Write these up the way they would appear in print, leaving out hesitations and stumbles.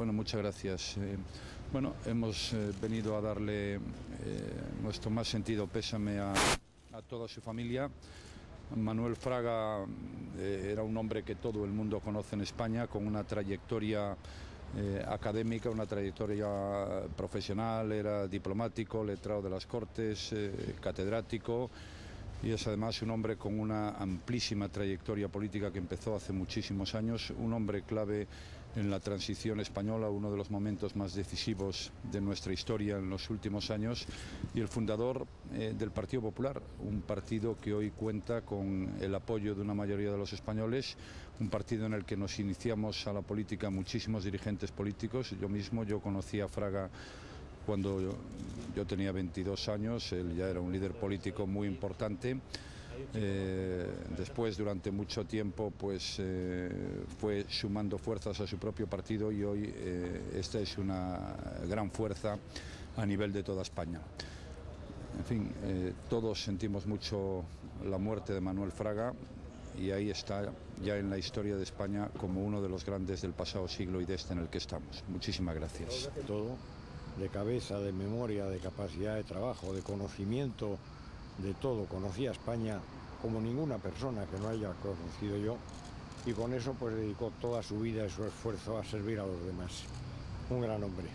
Bueno, muchas gracias. Bueno, hemos venido a darle nuestro más sentido pésame a toda su familia. Manuel Fraga era un hombre que todo el mundo conoce en España, con una trayectoria académica, una trayectoria profesional, era diplomático, letrado de las Cortes, catedrático, y es además un hombre con una amplísima trayectoria política que empezó hace muchísimos años, un hombre clave en la transición española, uno de los momentos más decisivos de nuestra historia en los últimos años, y el fundador del Partido Popular, un partido que hoy cuenta con el apoyo de una mayoría de los españoles, un partido en el que nos iniciamos a la política muchísimos dirigentes políticos. Yo conocí a Fraga cuando yo tenía 22 años, él ya era un líder político muy importante. Después, durante mucho tiempo, pues fue sumando fuerzas a su propio partido, y hoy esta es una gran fuerza a nivel de toda España. En fin, todos sentimos mucho la muerte de Manuel Fraga, y ahí está ya en la historia de España como uno de los grandes del pasado siglo y de este en el que estamos. Muchísimas gracias. Todo de cabeza, de memoria, de capacidad de trabajo, de conocimiento, de todo. Conocía España como ninguna persona que no haya conocido yo, y con eso pues dedicó toda su vida y su esfuerzo a servir a los demás. Un gran hombre.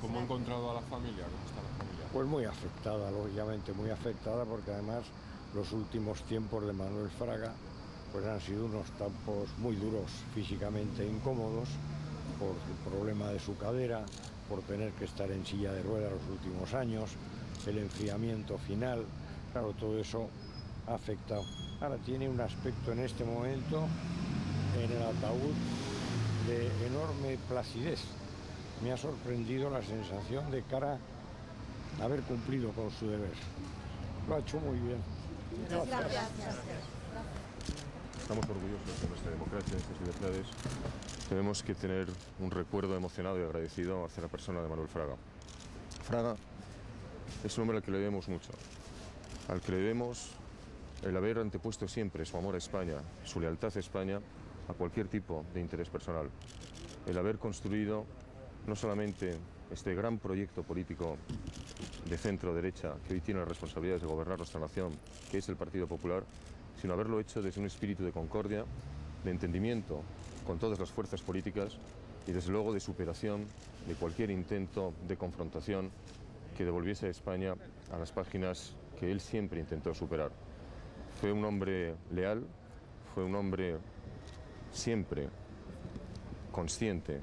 ¿Cómo ha encontrado a la familia? ¿Cómo está la familia? Pues muy afectada, lógicamente muy afectada, porque además los últimos tiempos de Manuel Fraga pues han sido unos tiempos muy duros, físicamente incómodos, por el problema de su cadera, por tener que estar en silla de ruedas los últimos años, el enfriamiento final. Claro, todo eso ha afectado. Ahora tiene un aspecto en este momento, en el ataúd, de enorme placidez. Me ha sorprendido la sensación de cara a haber cumplido con su deber. Lo ha hecho muy bien. Gracias. Gracias. Estamos orgullosos de nuestra democracia, de nuestras libertades. Tenemos que tener un recuerdo emocionado y agradecido hacia la persona de Manuel Fraga. Fraga es un hombre al que le debemos mucho, al que le debemos el haber antepuesto siempre su amor a España, su lealtad a España, a cualquier tipo de interés personal. El haber construido no solamente este gran proyecto político de centro-derecha que hoy tiene las responsabilidades de gobernar nuestra nación, que es el Partido Popular, sino haberlo hecho desde un espíritu de concordia, de entendimiento con todas las fuerzas políticas y desde luego de superación de cualquier intento de confrontación que devolviese a España a las páginas que él siempre intentó superar. Fue un hombre leal, fue un hombre siempre consciente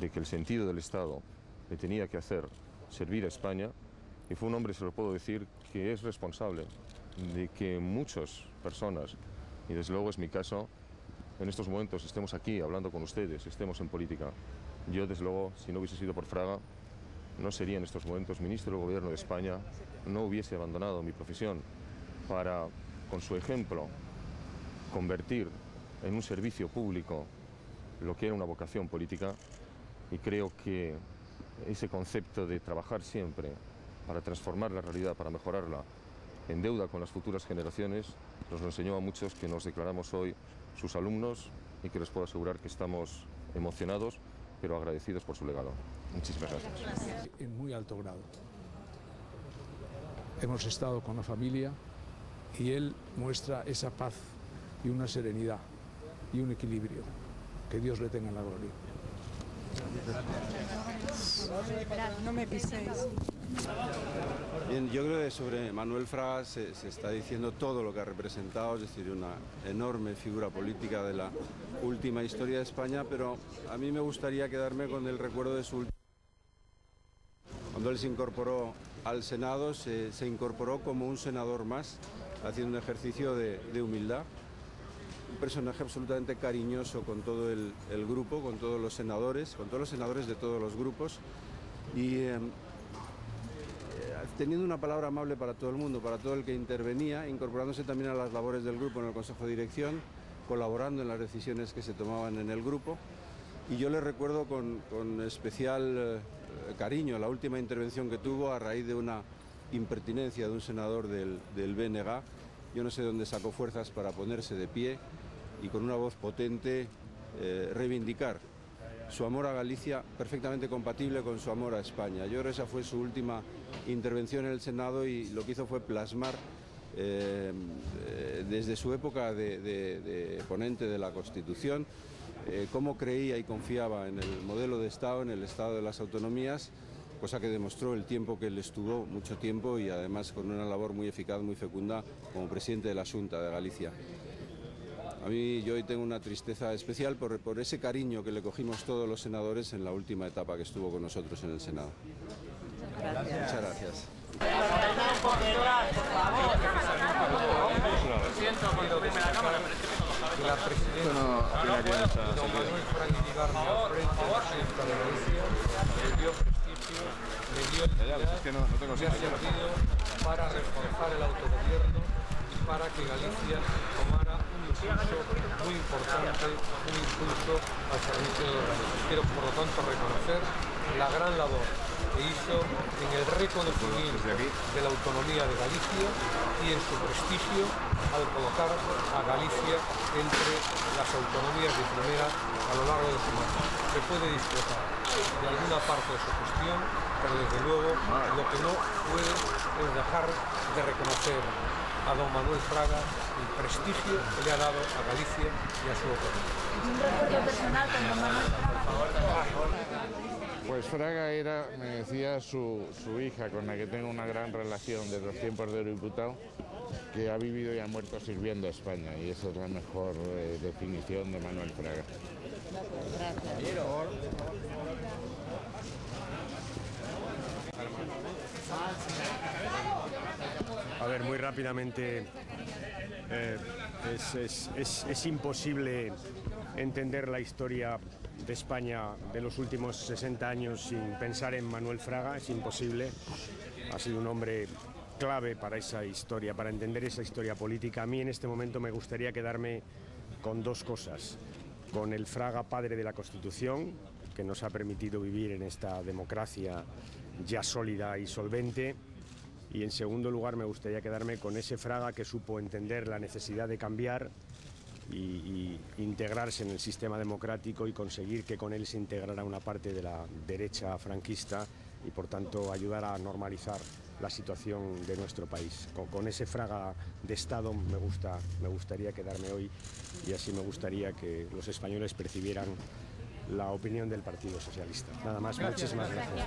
de que el sentido del Estado le tenía que hacer servir a España, y fue un hombre, se lo puedo decir, que es responsable de que muchas personas, y desde luego es mi caso, en estos momentos estemos aquí hablando con ustedes, estemos en política. Yo, desde luego, si no hubiese sido por Fraga, no sería en estos momentos ministro del Gobierno de España, no hubiese abandonado mi profesión para, con su ejemplo, convertir en un servicio público lo que era una vocación política, y creo que ese concepto de trabajar siempre para transformar la realidad, para mejorarla, en deuda con las futuras generaciones, nos lo enseñó a muchos que nos declaramos hoy sus alumnos, y que les puedo asegurar que estamos emocionados, pero agradecidos por su legado. Muchísimas gracias. En muy alto grado. Hemos estado con la familia, y él muestra esa paz y una serenidad y un equilibrio. Que Dios le tenga la gloria. No me piséis. Bien, yo creo que sobre Manuel Fraga se está diciendo todo lo que ha representado, es decir, una enorme figura política de la última historia de España, pero a mí me gustaría quedarme con el recuerdo de su... Cuando él se incorporó al Senado, se incorporó como un senador más, haciendo un ejercicio de humildad. Un personaje absolutamente cariñoso con todo el grupo, con todos los senadores de todos los grupos, y... teniendo una palabra amable para todo el mundo, para todo el que intervenía, incorporándose también a las labores del grupo en el Consejo de Dirección, colaborando en las decisiones que se tomaban en el grupo. Y yo le recuerdo con especial cariño la última intervención que tuvo a raíz de una impertinencia de un senador del BNG. Yo no sé dónde sacó fuerzas para ponerse de pie y con una voz potente reivindicar su amor a Galicia perfectamente compatible con su amor a España. Yo creo que esa fue su última intervención en el Senado y lo que hizo fue plasmar desde su época de ponente de la Constitución cómo creía y confiaba en el modelo de Estado, en el Estado de las autonomías, cosa que demostró el tiempo que él estuvo, mucho tiempo, y además con una labor muy eficaz, muy fecunda como presidente de la Junta de Galicia. A mí yo hoy tengo una tristeza especial por ese cariño que le cogimos todos los senadores en la última etapa que estuvo con nosotros en el Senado. Muchas gracias. Para reforzar el autogobierno y para que Galicia tomara un impulso muy importante, un impulso al servicio de los galeses. Quiero, por lo tanto, reconocer la gran labor que hizo en el reconocimiento de la autonomía de Galicia y en su prestigio al colocar a Galicia entre las autonomías de primera a lo largo de su mandato. Se puede disfrutar de alguna parte de su gestión, pero desde luego lo que no puede es dejar de reconocer a don Manuel Fraga el prestigio que le ha dado a Galicia y a su autonomía. ¿Un recuerdo personal con don Manuel Fraga? Pues Fraga era, me decía su hija, con la que tengo una gran relación desde los tiempos de eurodiputado, que ha vivido y ha muerto sirviendo a España, y esa es la mejor definición de Manuel Fraga. A ver, muy rápidamente, es imposible entender la historia de España de los últimos 60 años sin pensar en Manuel Fraga. Es imposible. Ha sido un hombre clave para esa historia, para entender esa historia política. A mí en este momento me gustaría quedarme con dos cosas: con el Fraga padre de la Constitución, que nos ha permitido vivir en esta democracia ya sólida y solvente, y en segundo lugar me gustaría quedarme con ese Fraga que supo entender la necesidad de cambiar y integrarse en el sistema democrático y conseguir que con él se integrara una parte de la derecha franquista y por tanto ayudar a normalizar la situación de nuestro país. Con ese Fraga de Estado me gustaría quedarme hoy, y así me gustaría que los españoles percibieran la opinión del Partido Socialista. Nada más, muchísimas gracias.